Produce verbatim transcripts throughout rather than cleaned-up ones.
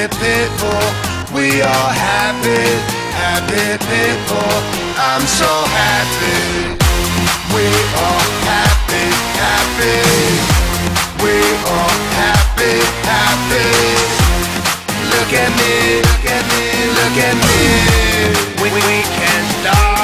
happy people. We are happy, happy people. I'm so happy. We are happy, happy. We are happy, happy. Look at me, look at me, look at me. We, we can stop.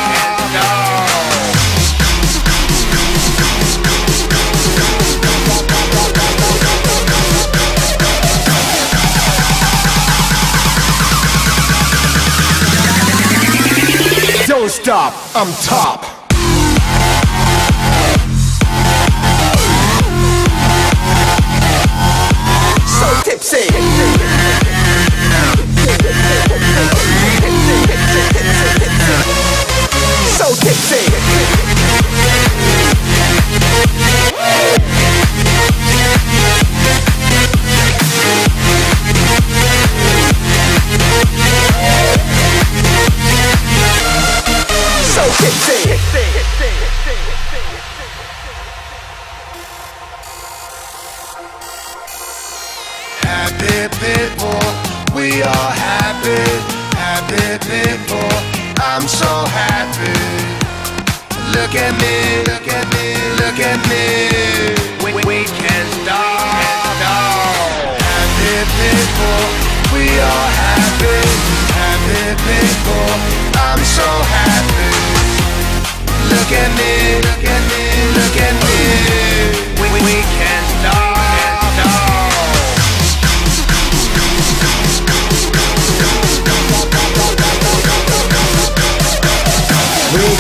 Don't stop, I'm top. So tipsy. So tipsy. Happy people, we are happy, happy people. I'm so happy. Look at me, look at me, look at me. We, we can't stop. Happy people, we are happy, happy people. I'm so happy. Look at me, look at me, look at me. We, we can't stop.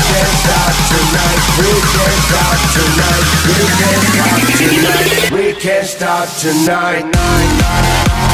We can't stop tonight, we can't stop tonight, we can't stop tonight, we can't stop tonight.